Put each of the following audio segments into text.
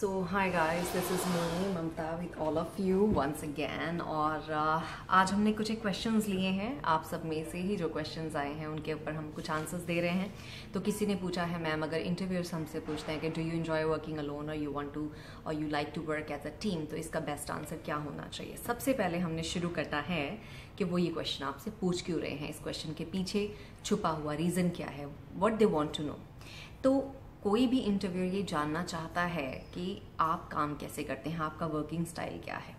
So hi guys, this is me Mamta with all of you once again. और आज हमने कुछ एक क्वेश्चंस लिए हैं, आप सब में से ही जो क्वेश्चंस आए हैं उनके ऊपर हम कुछ आंसर्स दे रहे हैं। तो किसी ने पूछा है, मैम अगर इंटरव्यूअर्स हमसे पूछते हैं कि do you enjoy working alone और you like to work as a team, तो इसका बेस्ट आंसर क्या होना चाहिए। सबसे पहले हमने शुरू करना है कि वो ये क्वेश्चन आपसे पूछ क्यों रहे हैं, इस क्वेश्चन के पीछे छुपा हुआ रीज़न क्या है, what they want to know. तो कोई भी इंटरव्यू ये जानना चाहता है कि आप काम कैसे करते हैं, आपका वर्किंग स्टाइल क्या है।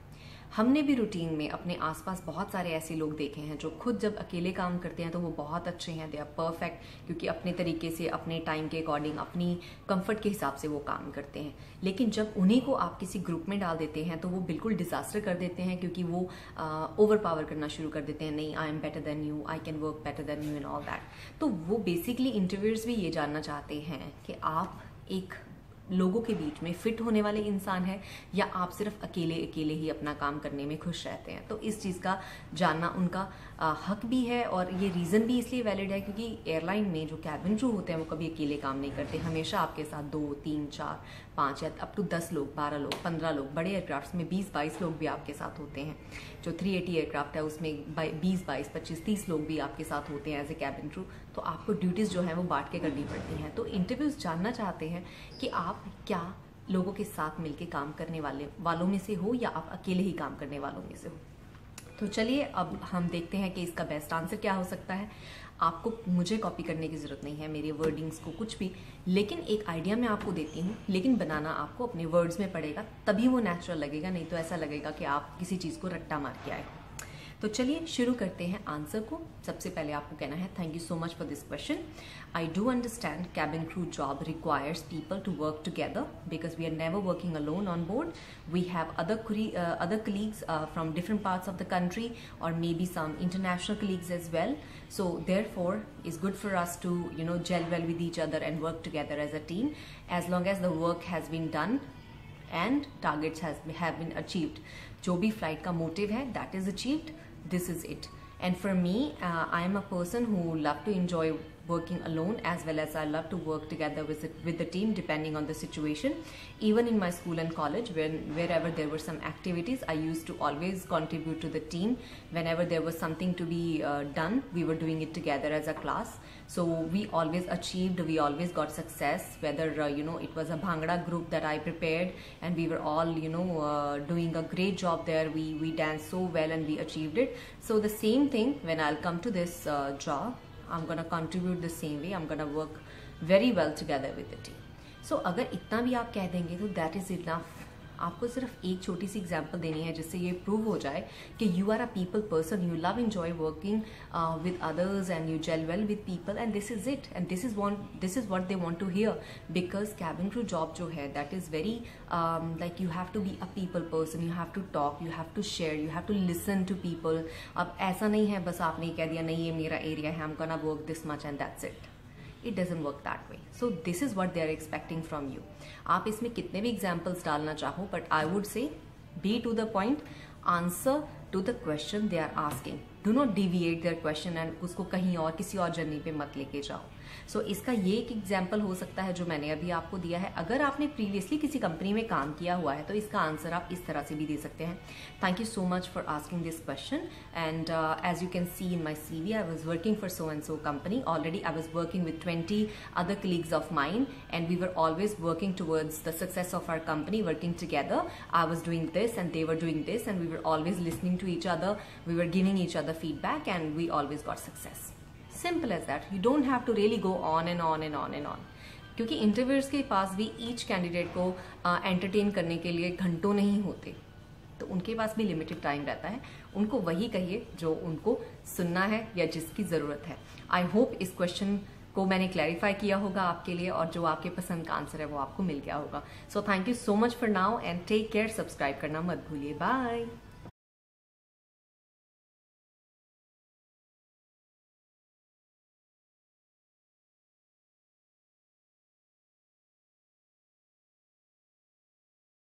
हमने भी रूटीन में अपने आसपास बहुत सारे ऐसे लोग देखे हैं जो खुद जब अकेले काम करते हैं तो वो बहुत अच्छे हैं, दे आर परफेक्ट, क्योंकि अपने तरीके से, अपने टाइम के अकॉर्डिंग, अपनी कंफर्ट के हिसाब से वो काम करते हैं। लेकिन जब उन्हीं को आप किसी ग्रुप में डाल देते हैं तो वो बिल्कुल डिजास्टर कर देते हैं, क्योंकि वो ओवर पावर करना शुरू कर देते हैं, नहीं I am better than you, I can work better than you and all that. तो वो बेसिकली इंटरव्यूअर्स भी ये जानना चाहते हैं कि आप एक लोगों के बीच में फिट होने वाले इंसान हैं या आप सिर्फ अकेले अकेले ही अपना काम करने में खुश रहते हैं। तो इस चीज़ का जानना उनका हक भी है और ये रीज़न भी इसलिए वैलिड है क्योंकि एयरलाइन में जो कैबिन क्रू होते हैं वो कभी अकेले काम नहीं करते, हमेशा आपके साथ 2, 3, 4, 5 या अप टू 10 लोग, 12 लोग, 15 लोग, बड़े एयरक्राफ्ट में 20-22 लोग भी आपके साथ होते हैं। जो 380 एयरक्राफ्ट है उसमें 20, 22, 25, 30 लोग भी आपके साथ होते हैं एज ए कैबिन क्रू। तो आपको ड्यूटीज़ जो है वो बांट के करनी पड़ती हैं। तो इंटरव्यूज़ जानना चाहते हैं कि आप क्या लोगों के साथ मिलके काम करने वालों में से हो या आप अकेले ही काम करने वालों में से हो। तो चलिए अब हम देखते हैं कि इसका बेस्ट आंसर क्या हो सकता है। आपको मुझे कॉपी करने की ज़रूरत नहीं है, मेरे वर्डिंग्स को कुछ भी, लेकिन एक आइडिया मैं आपको देती हूँ, लेकिन बनाना आपको अपने वर्ड्स में पड़ेगा, तभी वो नेचुरल लगेगा, नहीं तो ऐसा लगेगा कि आप किसी चीज़ को रट्टा मार के आए हो। तो चलिए शुरू करते हैं आंसर को। सबसे पहले आपको कहना है, thank you so much for this question. I do understand cabin crew job requires people to work together because we are never working alone on board. We have other colleagues from different parts of the country और may be some international colleagues as well. So therefore it's good for us to gel well with each other and work together as a team as long as the work has been done and targets have been achieved. जो भी flight का motive है that is achieved, this is it. And for me, I am a person who love to enjoy working alone as well as I love to work together with the team depending on the situation. Even in my school and college, wherever there were some activities, I used to always contribute to the team. Whenever there was something to be done, we were doing it together as a class. So we always achieved, we always got success, whether it was a bhangra group that I prepared and we were all doing a great job there. We danced so well and we achieved it. So the same thing when I'll come to this job, I'm going to contribute the same way. I'm going to work very well together with the team. So अगर इतना भी आप कह देंगे तो that is enough. आपको सिर्फ एक छोटी सी एग्जाम्पल देनी है जिससे ये प्रूव हो जाए कि you are a people person, you love enjoy working with others and you gel well with people and this is it and this is what they want to hear because cabin crew job जो है that is very like you have to be a people person, you have to talk, you have to share, you have to listen to people. अब ऐसा नहीं है बस आपने कह दिया नहीं ये मेरा एरिया है, I'm gonna work this much and that's it. It doesn't work that way. So this is what they are expecting from you. आप इसमें कितने भी examples डालना चाहो, but I would say be to the point, answer to the question they are asking. Do not deviate their question and उसको कहीं और किसी और जर्नी पे मत लेके जाओ। So इसका ये एक एग्जाम्पल हो सकता है जो मैंने अभी आपको दिया है। अगर आपने प्रीवियसली किसी कंपनी में काम किया हुआ है तो इसका आंसर आप इस तरह से भी दे सकते हैं। Thank you so much for asking this question and as you can see in my CV, I was working for so and so company already. I was working with 20 other colleagues of mine and we were always working towards the success of our company, working together. I was doing this and they were doing this and we were always listening to each other, we were giving each other feedback and we always got success. Simple as that. You don't have to really go on and on and on and on. क्योंकि interviewers के पास भी each candidate को entertain करने के लिए घंटों नहीं होते, तो उनके पास भी लिमिटेड टाइम रहता है। उनको वही कहिए जो उनको सुनना है या जिसकी ज़रूरत है। आई होप इस क्वेश्चन को मैंने क्लैरिफाई किया होगा आपके लिए और जो आपके पसंद का आंसर है वो आपको मिल गया होगा। So thank you so much for now and take care. Subscribe करना मत भूलिए। बाय।